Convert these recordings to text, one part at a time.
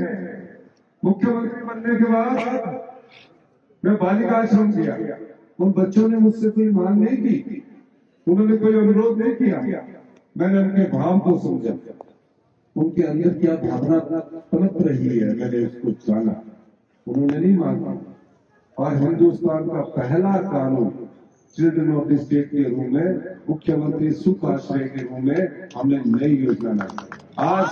मुख्यमंत्री बनने के बाद मैं बालिका आश्रम किया, उन बच्चों ने मुझसे कोई मांग नहीं की, उन्होंने कोई अनुरोध नहीं किया, मैंने उनके भाव को समझा, उनके अंदर क्या भावना पनप रही है मैंने उसको जाना, उन्होंने नहीं मांगा। और हिंदुस्तान का पहला कानून चिल्ड्रन ऑफ द स्टेट के रूप में, मुख्यमंत्री सुख आश्रय के रूप में हमने नई योजना लाई। आज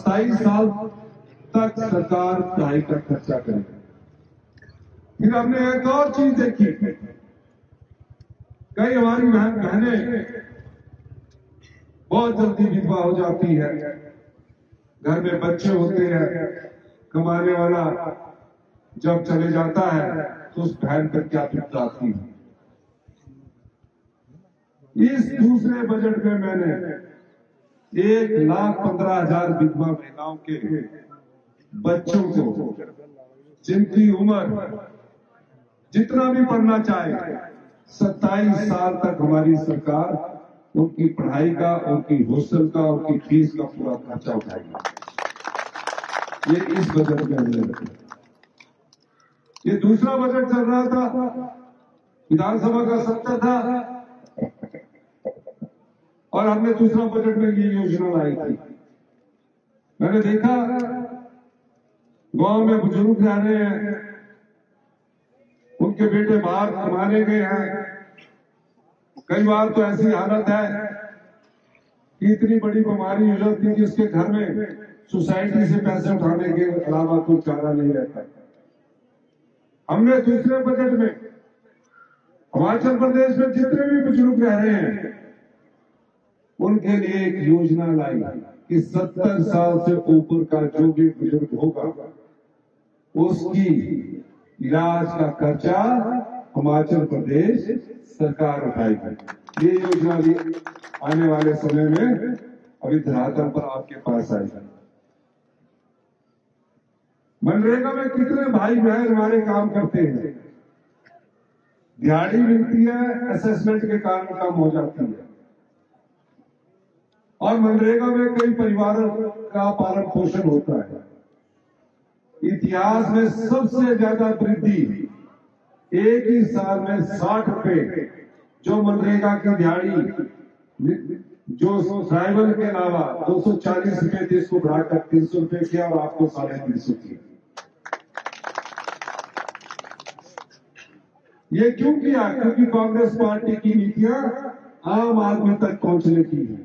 27 साल तक सरकार पढ़ाई पर खर्चा करेगी। फिर हमने एक और चीज देखी, कई हमारी बहन बहनें बहुत जल्दी विधवा हो जाती है, घर में बच्चे होते हैं, कमाने वाला जब चले जाता है तो उस बहन पर क्या बीत जाती है। इस दूसरे बजट में मैंने 1,15,000 विधवा महिलाओं के बच्चों को, जिनकी उम्र जितना भी पढ़ना चाहे, 27 साल तक हमारी सरकार उनकी पढ़ाई का, उनकी हॉस्टल का, उनकी फीस का पूरा खर्चा उठाएगी। ये इस बजट में हमने रखा। ये दूसरा बजट चल रहा था, विधानसभा का सत्र था, और हमने दूसरा बजट में ये योजना लाई थी। मैंने देखा गांव में बुजुर्ग जा रहे हैं, उनके बेटे बाहर कमाने गए हैं, कई बार तो ऐसी हालत है कि इतनी बड़ी बीमारी हो जाती है कि उसके घर में सोसाइटी से पैसे उठाने के अलावा कोई चारा नहीं रहता। हमने दूसरे बजट में हिमाचल प्रदेश में जितने भी बुजुर्ग रह रहे हैं उनके लिए एक योजना लाई कि 70 साल से ऊपर का जो भी बुजुर्ग होगा उसकी इलाज का खर्चा हिमाचल प्रदेश सरकार उठाएगी। ये योजना भी आने वाले समय में अभी धरातल पर आपके पास आएगी। मनरेगा में कितने भाई बहन हमारे काम करते हैं, दिहाड़ी मिलती है, असेसमेंट के कारण कम हो जाती है, और मनरेगा में कई परिवारों का पालन पोषण होता है। इतिहास में सबसे ज्यादा वृद्धि एक ही साल में 60 रुपए, जो मनरेगा की दिहाड़ी जो ट्राइबल के अलावा 240 रुपए थे, इसको बढ़ाकर 300 रुपए किया और आपको 350 किया। ये क्यों किया? क्योंकि कांग्रेस पार्टी की नीतियां आम आदमी तक पहुंचने की है।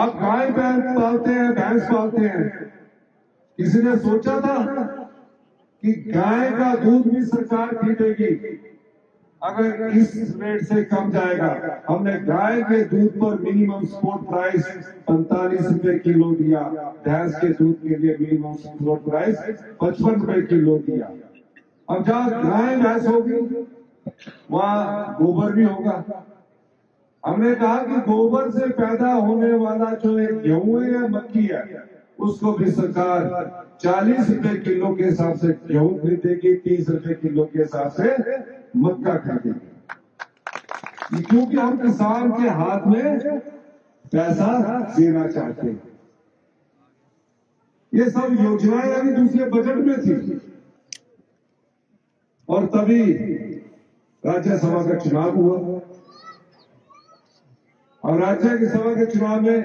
आप गाय पालते हैं, भैंस पालते हैं, किसी ने सोचा था कि गाय का दूध भी सरकार खरीदेगी अगर इस रेट से कम जाएगा? हमने गाय के दूध पर मिनिमम सपोर्ट प्राइस 45 रुपए किलो दिया, भैंस के दूध के लिए मिनिमम सपोर्ट प्राइस 55 रुपए किलो दिया। अब जहां गाय भैंस होगी वहां गोबर भी होगा। हमने कहा कि गोबर से पैदा होने वाला जो एक गेहूं है या मक्की है उसको भी सरकार 40 रुपए किलो के हिसाब से गेहूं खरीदेगी, 30 रुपए किलो के हिसाब से मक्का खरीदेगी, क्योंकि हम किसान के हाथ में पैसा देना चाहते हैं। ये सब योजनाएं अभी दूसरे बजट में थी, और तभी राज्यसभा का चुनाव हुआ, और राज्यसभा के चुनाव में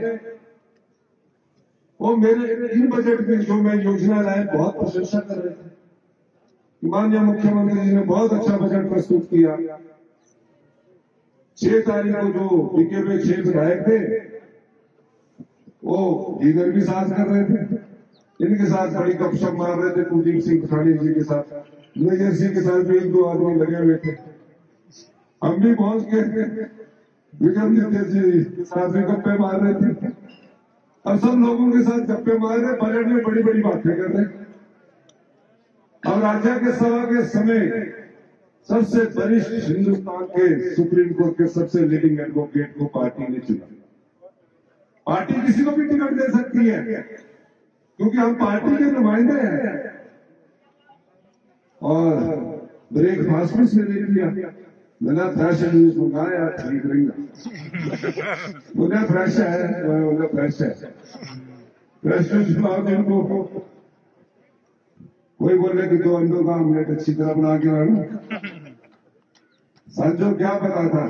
वो मेरे इन बजट में जो मैं योजना लाए बहुत प्रशंसा कर रहे थे। माननीय मुख्यमंत्री जी ने बहुत अच्छा बजट प्रस्तुत किया। 6 तारीख को जो बीके पे 6 विधायक थे वो इधर भी साथ कर रहे थे, इनके साथ बड़ी गपशप मार रहे थे, कुलदीप सिंह खंडे जी के साथ, नीरज जी के साथ भी 1-2 आदमी लगे हुए थे। हम भी पहुंच गए, विक्रमादित्य सिंह के साथ भी गप्पे मार रहे थे। अब सब लोगों के साथ गप्पे मार रहे, बजट में बड़ी बड़ी बातें कर रहे। अब राज्य के सभा के समय सबसे वरिष्ठ हिंदुस्तान के सुप्रीम कोर्ट के सबसे लीडिंग एडवोकेट को पार्टी ने चुना। पार्टी किसी को भी टिकट दे सकती है क्योंकि हम पार्टी के नुमाइंदे हैं, और ब्रेक फास्ट में से ले लिया, मैंने फ्रेश जूस मंगाया, ठीक रहेगा, बोला फ्रेश है, मैं बोला फ्रेश है, फ्रेश जूस लाओ उनको, कोई बोले कि दो अंडों का ऑमलेट अच्छी तरह बना के लाना, संजो क्या पता था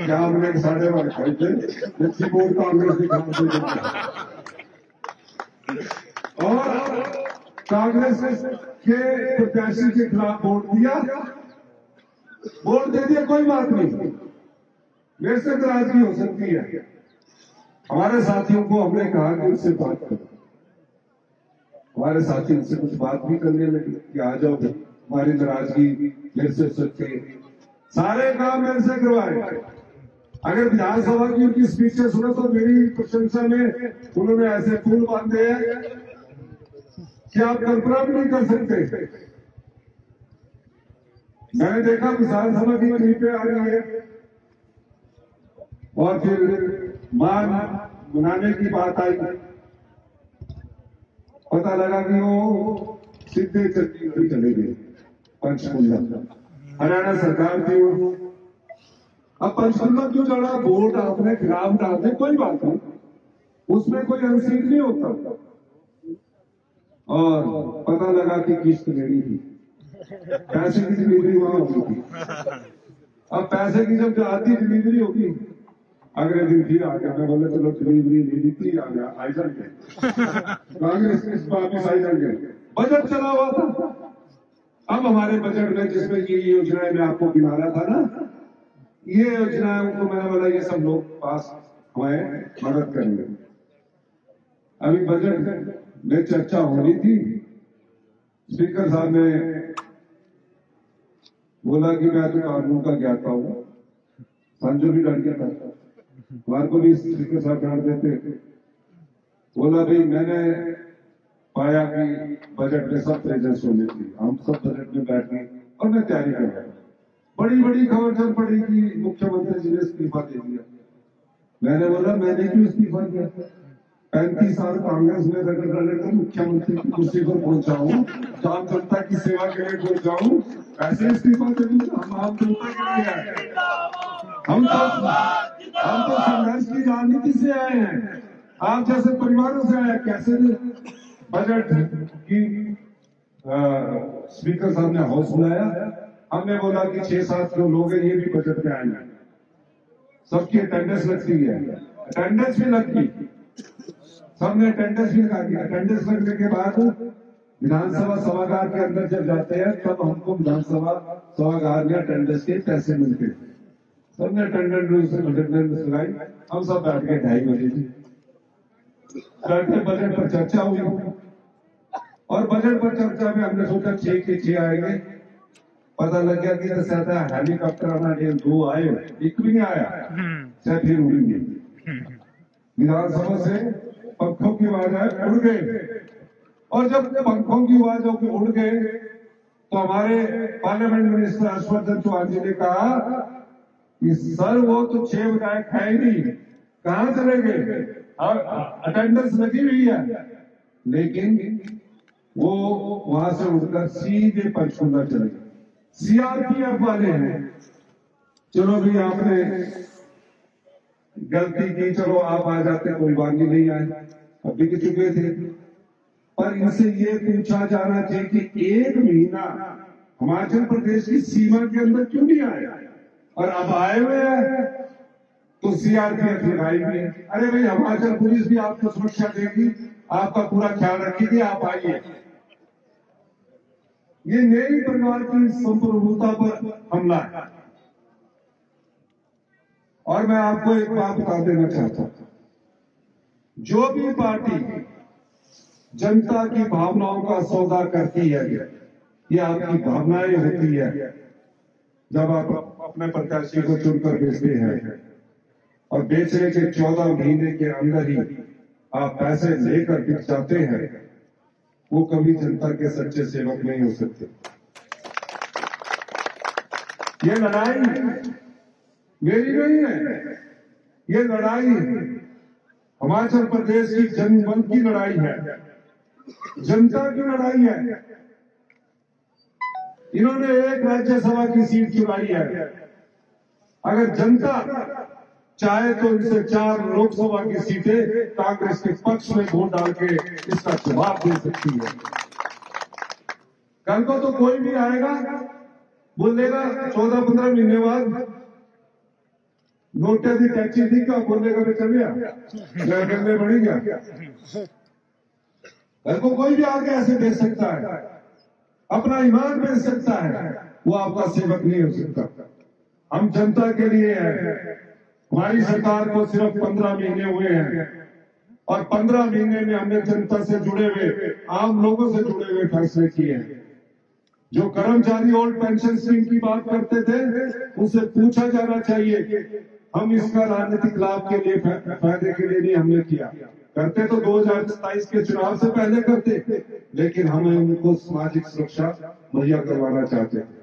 क्या ऑमलेट 12:30 खाए थे, अच्छी बोर्ड कांग्रेस के खिलाफ और कांग्रेस के प्रत्याशी के खिलाफ वोट दिया, वोट दे दिया, कोई बात नहीं, मेरे से नाराजगी हो सकती है। हमारे साथियों को हमने कहा कि उससे बात करो, हमारे साथी उनसे कुछ बात भी करने लगे कि आ जाओ हमारी नाराजगी मेरे से सच्चे, सारे काम मेरे से करवाए। अगर विधानसभा की उनकी स्पीचें सुनो तो मेरी प्रशंसा में उन्होंने ऐसे फूल बांधे हैं कि आप कल्पना भी नहीं कर सकते। मैंने देखा विधानसभा की कहीं पे आ रही है और फिर मान मनाने की बात आई, पता लगा कि वो सीधे चले गए पंचकूल। हरियाणा सरकार की वो अब पंचकूल में क्यों चढ़ा, वोट आपने खराब डालते, कोई बात नहीं, उसमें कोई अनसीट नहीं होता। और पता लगा कि किस्त लेनी थी, पैसे की डिलीवरी वहां होती थी। अब पैसे की जब आती डिलीवरी होगी, अगले दिन फिर आ गया, मैं बोला चलो डिलीवरी ले ली थी, आ गया आइजन गए, कांग्रेस इस वापिस आइजन गए। बजट चला हुआ था, अब हमारे बजट में जिसमें ये योजनाएं मैं आपको गिना रहा था ना, ये योजनाएं को मैंने बोला ये सब लोग पास हुए मदद करेंगे। अभी बजट में चर्चा हो रही थी, स्पीकर साहब ने बोला कि मैं तो कानून का ज्ञाता हूँ, संजो भी डर गया था, बार को भी स्पीकर साहब डांट देते। बोला भाई मैंने पाया कि बजट में सब प्रेजेंस होने थी, हम सब बजट में बैठ गए और मैं तैयारी कर रहा। बड़ी बड़ी खबर चल पड़ी कि मुख्यमंत्री जी ने इस्तीफा दे दिया। मैंने बोला मैंने क्यों इस्तीफा दिया, 35 साल कांग्रेस में रगड़ रगड़ कर मुख्यमंत्री की कुर्सी पर पहुंचा हूँ, आम जनता की सेवा के लिए पहुंचा हूँ, ऐसे इस्तीफा दे दूंगा, हम आम जनता के लिए आए, हम तो संघर्ष की राजनीति से आए हैं, आप जैसे परिवारों से आए हैं। कैसे बजट की स्पीकर साहब ने हाउस बुलाया, हमने बोला कि 6-7 जो लोग हैं ये भी बजट में आएंगे, सबकी अटेंडेंस लगती है, अटेंडेंस भी लगती, सबने अटेंडेंस भी लगा दी। अटेंडेंस लगने के बाद विधानसभा सभागार के अंदर जब जाते हैं तब हमको विधानसभा सभागार में अटेंडेंस के पैसे मिलते थे। सबने अटेंडेंस लगाई, हम सब बैठ गए 2:30 बजे बैठ के बजट पर चर्चा हुई और बजट पर चर्चा में हमने सोचा 6 के 6 आएंगे। पता लग गया कि जैसे आता है हेलीकॉप्टर आना, 2 आए, एक भी नहीं आया, चाहे फिर उड़ेंगे। विधानसभा से पंखों की आवाज आए, उड़ गए। और जब पंखों की आवाज होकर उड़ गए तो हमारे पार्लियामेंट मिनिस्टर हर्षवर्धन चौहान जी ने कहा कि सर वो तो 6 विधायक है ही नहीं, कहाँ चले गए, अटेंडेंस लगी हुई है। लेकिन वो वहां से उठकर सीधे पंचकूला चले गए, सीआरपीएफ वाले हैं। चलो भी आपने गलती की, चलो आप आ जाते, कोई बात नहीं, आए, अभी भी चुके थे। पर इनसे ये पूछा जाना चाहिए कि 1 महीना हिमाचल प्रदेश की सीमा के अंदर क्यों नहीं आया और अब आए हुए हैं तो सीआरपीएफ लगाएंगे। अरे भाई हिमाचल पुलिस भी आपको सुरक्षा देगी, आपका पूरा ख्याल रखेगी, आप आइए। ये नई परिवार की संप्रभुता पर हमला है। और मैं आपको एक बात बता देना चाहता हूं, जो भी पार्टी जनता की भावनाओं का सौदा करती है, ये आपकी भावनाएं होती है। जब आप अपने प्रत्याशी को चुनकर भेजते हैं और बेचने के 14 महीने के अंदर ही आप पैसे लेकर बिक जाते हैं, वो कभी जनता के सच्चे सेवक नहीं हो सकते। ये लड़ाई मेरी नहीं है, ये लड़ाई हिमाचल प्रदेश की जनमन की लड़ाई है, जनता की लड़ाई है। इन्होंने एक राज्यसभा की सीट चुराई है। अगर जनता चाहे तो इनसे 4 लोकसभा की सीटें कांग्रेस के पक्ष में वोट डाल के इसका जवाब दे सकती है। कल को तो कोई भी आएगा बोलेगा 14-15 महीने बाद नोटिस टैक्सी थी क्या बोलेगा मैं चल गया करने बढ़ी गया। कल को कोई भी आगे ऐसे दे सकता है, अपना ईमान बेच सकता है, वो आपका सेवक नहीं हो सकता। हम जनता के लिए है। हमारी सरकार को सिर्फ 15 महीने हुए हैं और 15 महीने में हमने जनता से जुड़े हुए, आम लोगों से जुड़े हुए फैसले किए हैं। जो कर्मचारी ओल्ड पेंशन स्कीम की बात करते थे उनसे पूछा जाना चाहिए, हम इसका राजनीतिक लाभ के लिए, फायदे के लिए नहीं हमने किया। करते तो 2027 के चुनाव से पहले करते, लेकिन हम उनको सामाजिक सुरक्षा मुहैया करवाना चाहते थे।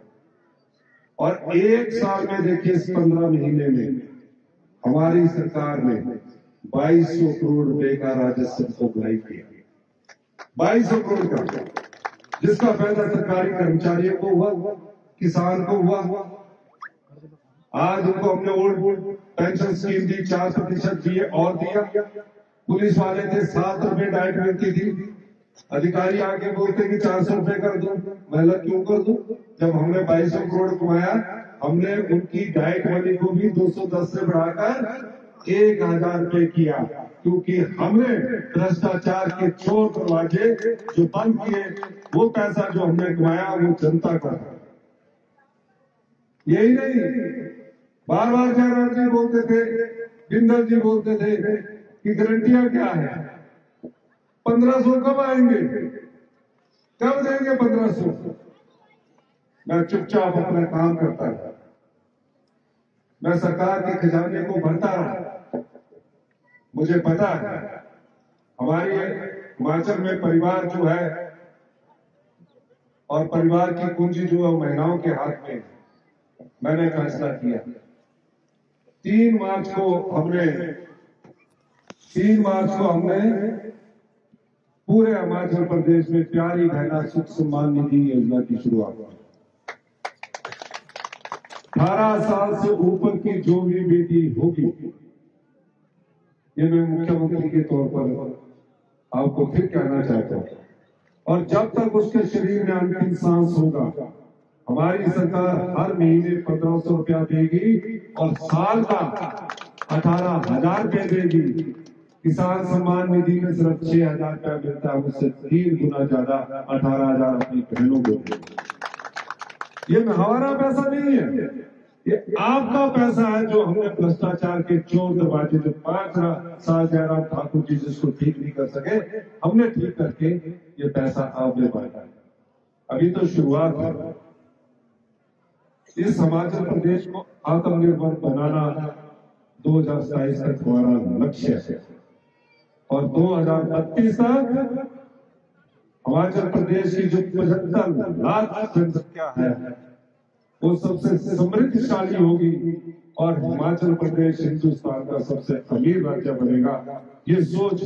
और एक साल में देखिए, इस 15 महीने में हमारी सरकार ने 2200 करोड़ रुपए का राजस्व को भलाई किया, 2200 करोड़ का, जिसका फायदा सरकारी कर्मचारियों को हुआ, किसान को हुआ। आज उनको हमने ओल्ड पेंशन स्कीम दी, 4% दिए और दिया। पुलिस वाले थे 7 रुपए डाइट मिलती थी, अधिकारी आके बोलते कि 400 रुपए कर दो। महिला क्यों कर दो, जब हमने 2200 करोड़ कमाया, हमने उनकी डाइट वाली को भी 210 से बढ़ाकर 1000 रुपए किया, क्योंकि हमने भ्रष्टाचार के चोर दरवाजे जो बंद किए, वो पैसा जो हमने कमाया वो जनता का था। यही नहीं, बार बार जयराम जी बोलते थे, बिंदल जी बोलते थे कि गारंटियां क्या है, 1500 कब आएंगे, कब देंगे 1500। मैं चुपचाप अपना काम करता रहा, मैं सरकार के खजाने को भरता रहा। मुझे पता है हमारे हिमाचल में परिवार जो है और परिवार की कुंजी जो है महिलाओं के हाथ में। मैंने फैसला किया 3 मार्च को, हमने 3 मार्च को हमने पूरे हिमाचल प्रदेश में प्यारी बहना सुख सम्मान निधि योजना की शुरुआत की। 18 साल से ऊपर की जो भी बेटी होगी, ये मैं मुख्यमंत्री के तौर पर आपको फिर कहना चाहता हूँ, और जब तक उसके शरीर में अंतिम सांस होगा, हमारी सरकार हर महीने 1500 रुपया देगी और साल का 18,000 रुपये देगी। किसान सम्मान निधि में सिर्फ 6,000 रुपया मिलता है, उससे 3 गुना ज्यादा 18,000 अपनी बहनों को देगी। ये हमारा पैसा नहीं है, ये आपका पैसा है, जो हमने भ्रष्टाचार के चोर दरवाजे जो 5 साल जयराम ठाकुर जी जिसको ठीक नहीं कर सके, हमने ठीक करके ये पैसा आपने बांटा। अभी तो शुरुआत है। इस हिमाचल प्रदेश को आत्मनिर्भर बनाना 2027 तक हमारा लक्ष्य है और 2032 तक हिमाचल प्रदेश की जो 75 लाख जनसंख्या है वो सबसे समृद्धशाली होगी और हिमाचल प्रदेश हिंदुस्तान का सबसे अमीर राज्य बनेगा। ये सोच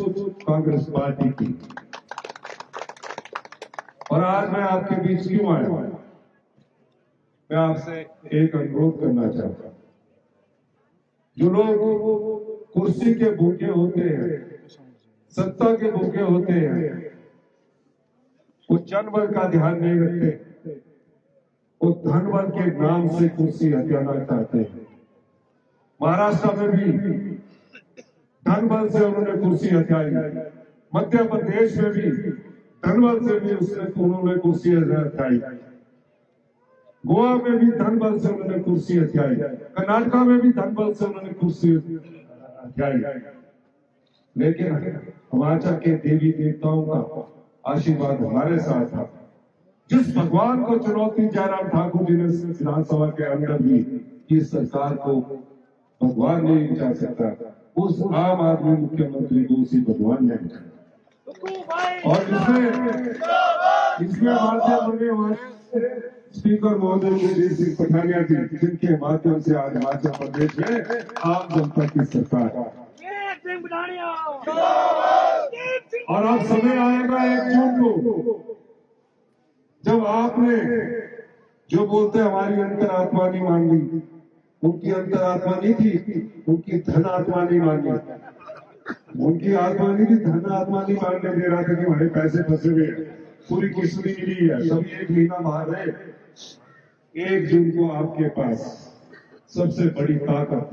कांग्रेस पार्टी की। और आज मैं आपके बीच क्यों आया, मैं आपसे एक अनुरोध करना चाहता हूँ। जो लोग कुर्सी के भूखे होते हैं, सत्ता के भूखे होते हैं, वो जनवर का ध्यान नहीं रखते, धनबल के नाम से कुर्सी हथियाना चाहते हैं। महाराष्ट्र में भी धनबल से उन्होंने कुर्सी हथियाई, मध्य प्रदेश में भी धनबल से भी उन्होंने कुर्सी हथियाई, गोवा में भी धनबल से उन्होंने कुर्सी हथियाई, कर्नाटक में भी धनबल से उन्होंने कुर्सी हथियाई। लेकिन हिमाचल के देवी देवताओं का आशीर्वाद हमारे साथ था। जिस भगवान को चुनौती जयराम ठाकुर जी ने विधानसभा के अंदर दी कि सरकार को भगवान नहीं जा सकता, उस आम आदमी मुख्यमंत्री को उसी भगवान ने और इसमें माध्यम होने वाले स्पीकर महोदय कुलदीप सिंह पठानिया जी, जिनके माध्यम से आज हिमाचल प्रदेश में आम जनता की सरकार। और अब समय आएगा 1 जून को, जब आपने जो बोलते हमारी अंतरात्मा नहीं मांगी, उनकी अंतरात्मा नहीं थी, उनकी धन आत्मा नहीं मांगी, उनकी आत्मा नहीं थी, धन आत्मा नहीं मांगने दे रहा था कि हमारे पैसे फंसे हुए, पूरी किस्त नहीं मिली है, सब एक महीना मार रहे। 1 जून को आपके पास सबसे बड़ी ताकत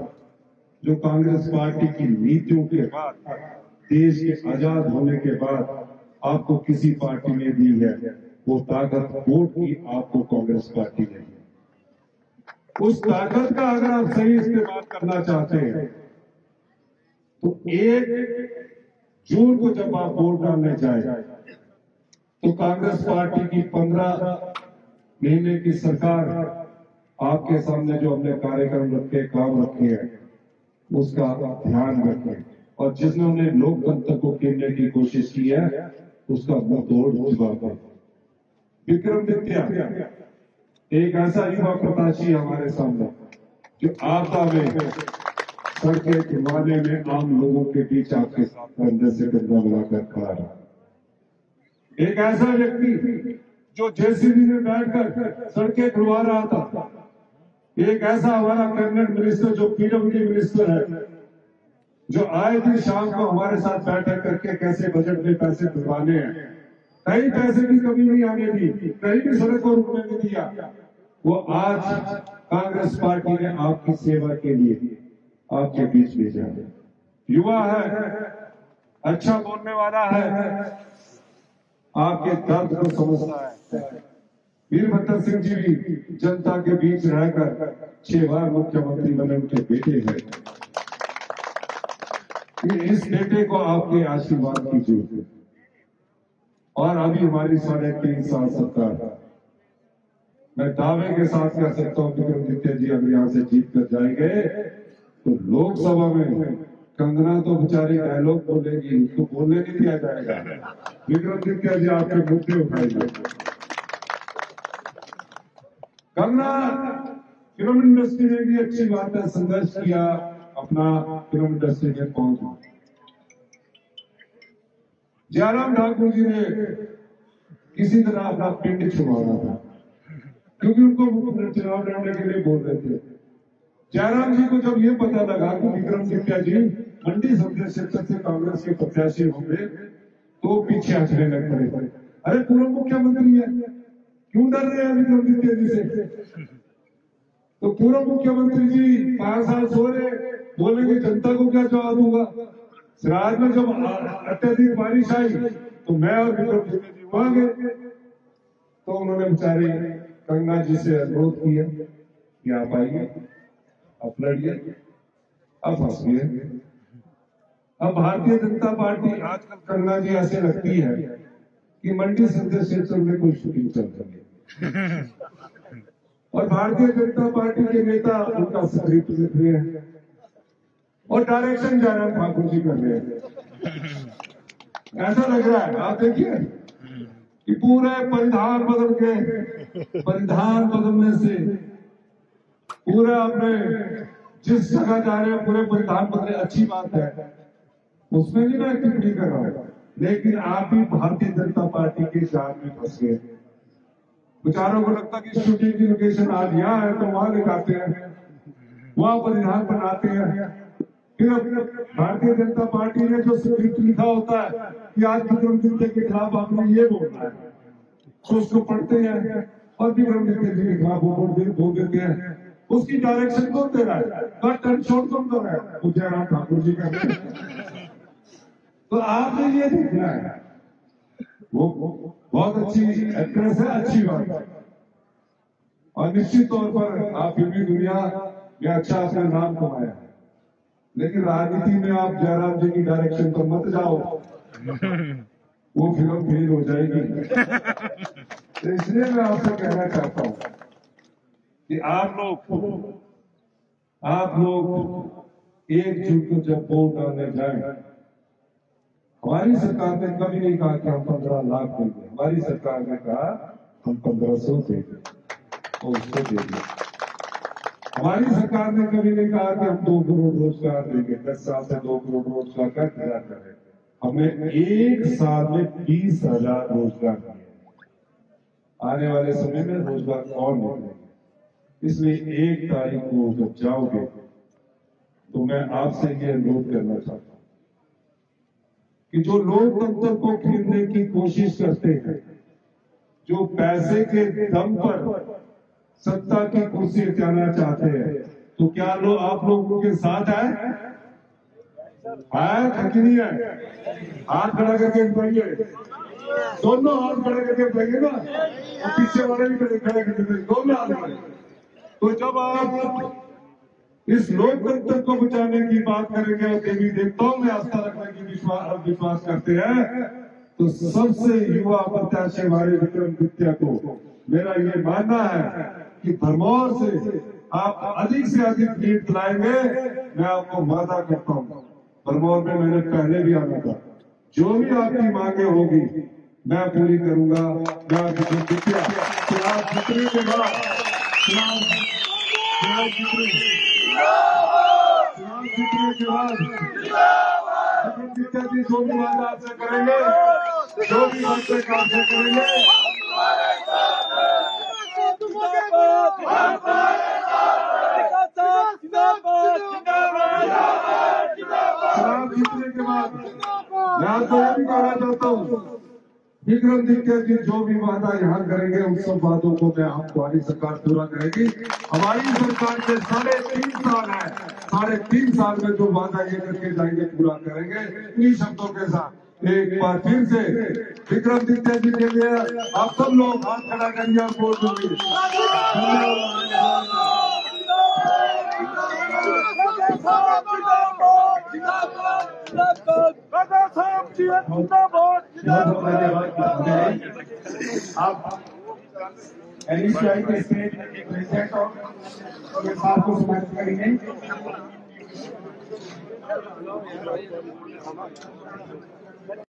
जो कांग्रेस पार्टी की नीतियों के बाद, देश के आजाद होने के बाद आपको किसी पार्टी ने दी है, वो ताकत वोट की आपको कांग्रेस पार्टी ने दी। उस ताकत का अगर आप सही इस्तेमाल करना चाहते हैं तो 1 जून को जब आप वोट डालने जाए तो कांग्रेस पार्टी की 15 महीने की सरकार आपके सामने जो हमने कार्यक्रम रखे, काम रखे हैं, उसका ध्यान रखें और जिसने उन्हें लोकतंत्र को गिरने की कोशिश की है उसका मुंहतोड़ जवाब दें। विक्रमादित्य एक ऐसा युवा प्रत्याशी हमारे सामने जो आपदा में, सड़कें घुमाने में, आम लोगों के बीच आपके साथ कंधे से कंधा मिलाकर खड़ा रहा। एक ऐसा व्यक्ति जो जेसीबी में बैठकर सड़कें खुलवा रहा था। एक ऐसा हमारा कैबिनेट मिनिस्टर जो पीडब्ल्यूडी मिनिस्टर है, जो आए दिन शाम को हमारे साथ बैठक करके कैसे बजट में पैसे दिलवाने हैं, कहीं पैसे की कमी नहीं आने दी, कहीं भी सड़क को रुकने नहीं दिया, वो आज कांग्रेस पार्टी ने आपकी सेवा के लिए आपके बीच भेजा है। युवा है, अच्छा बोलने वाला है, आपके दर्द को समझता है। वीरभद्र सिंह जी भी जनता के बीच रहकर 6 बार मुख्यमंत्री बने, उनके बेटे हैं। इस बेटे को आपके आशीर्वाद की जरूरत है। और अभी हमारी 3.5 साल सरकार, मैं दावे के साथ कह सकता हूँ विक्रमादित्य जी अगर यहाँ से जीत कर जाएंगे तो लोकसभा में कंगना तो बेचारी डायलॉग बोलेगी, उनको बोलने नहीं दिया जाएगा। विक्रमादित्य जी आपके मुद्दे उठाएंगे। कंगना फिल्म इंडस्ट्री में भी अच्छी बात है, संघर्ष किया, अपना फिल्म इंडस्ट्री में पहुंचा। जयराम ठाकुर जी ने किसी तरह अपना पिंड छुड़ाना था क्योंकि उनको चुनाव लड़ने के लिए बोल रहे थे। जयराम जी को जब ये पता लगा कि विक्रमादित्य जी मंडी संसदीय क्षेत्र से कांग्रेस के प्रत्याशी होंगे तो पीछे हटने लग पड़े। अरे पूर्व मुख्यमंत्री है, क्यों डर रहे हैं विक्रमादित्य जी से? तो पूर्व मुख्यमंत्री जी 5 साल सो रहे, बोलेंगे जनता को क्या जवाब दूंगा? सिराज में जब अत्यधिक बारिश आई तो मैं और विक्रमादित्य जी वहां गए तो उन्होंने बेचारे कंगना जी से अनुरोध किया कि आप आइए, आप लड़िए, आप हंसिए। अब भारतीय जनता पार्टी आजकल कंगना जी ऐसे लगती है कि मंडी संसदीय क्षेत्र में कोई शूटिंग चल रही है और भारतीय जनता पार्टी के नेता उनका सक्रिय लिख रहे हैं और डायरेक्शन जयराम ठाकुर जी कर रहे हैं। ऐसा लग रहा है, आप देखिए कि पूरे परिधान बदल के, परिधान बदलने से पूरा आपने जिस जगह जा रहे हैं पूरे परिधान बदले, अच्छी बात है, उसमें भी मैं टिप्पणी कर रहा हूँ, लेकिन आप भी भारतीय जनता पार्टी के जाल में फंस गए। बेचारों को लगता कि शूटिंग की लोकेशन आज यहाँ है तो वहां दिखाते हैं, वहां परिधान बनाते हैं। फिर भारतीय जनता पार्टी ने जो स्क्रिप्ट लिखा होता है कि आज विक्रमादित्य के खिलाफ आपने ये बोलना है तो उसको पढ़ते हैं और विक्रमादित्य जी के खिलाफ बोल देते हैं। उसकी डायरेक्शन कौन दे रहा है? कट एंड शॉर्ट कौन कर रहा है? जयराम ठाकुर जी का। तो आपने ये देखना है, वो बहुत अच्छी एक्ट्रेस है, अच्छी बात है और निश्चित तौर पर आप भी दुनिया में अच्छा अपना नाम कमाया, लेकिन राजनीति में आप जयराम जी की डायरेक्शन पर मत जाओ, वो फिल्म फेल हो जाएगी। तो इसलिए मैं आपसे कहना चाहता हूँ कि आप लोग 1 जून को जब वोट डालने जाए, हमारी सरकार ने कभी नहीं कहा कि हम 15 लाख देंगे, हमारी सरकार ने कहा हम 1500 देंगे और उसको देंगे। हमारी सरकार ने कभी नहीं कहा कि हम 2 करोड़ रोजगार देंगे, 10 साल से 2 करोड़ रोजगार का खड़ा करें। हमने 1 साल में 20,000 रोजगार दिए। आने वाले समय में रोजगार और मिलेगा। इसलिए 1 तारीख को जब जाओगे तो मैं आपसे ये अनुरोध करना चाहता हूं कि जो लोकतंत्र को खींचने की कोशिश करते हैं, जो पैसे के दम पर सत्ता की कुर्सी करना चाहते हैं, तो क्या आप लोगों के साथ आए? आए कि नहीं आए? हाथ खड़ा करके बोलिए, दोनों हाथ खड़ा करके बोलिए ना, और पीछे वाले भी खड़े करके दोनों हाथ खड़े। तो जब आप इस लोकतंत्र को बचाने की बात करेंगे और देवी देवताओं में आस्था रखने की विश्वास करते हैं, तो सबसे युवा प्रत्याशी हमारे विक्रमादित्य को मेरा ये मानना है कि भरमौर से आप अधिक से अधिक जीत लाएंगे, मैं आपको वादा करता हूँ। भरमौर में मैंने पहले भी आना था, जो भी आपकी मांगे होगी मैं पूरी करूंगा। मैं विक्रमादित्य चुनाव जीतने के बाद विक्रमादित्य जी जो भी वादा आपसे करेंगे, जो भी वादे आपसे करेंगे, चुनाव जीतने के बाद मैं आपको ये भी कहना चाहता हूँ, विक्रमादित्य जी जो भी वादा यहाँ करेंगे उन सब वादों को मैं हमारी सरकार पूरा करेगी। हमारी सरकार के 3.5 साल है, 3.5 साल में जो वादा ये करके जाएंगे पूरा करेंगे। इन्हीं शब्दों के साथ एक बार फिर से विक्रमादित्य जी के लिए आप सब लोग हाथ खड़ा करिए। बोल दूंगी आप एनसीआई के स्टेट प्रेसिडेंट और साहब को समर्पित करेंगे।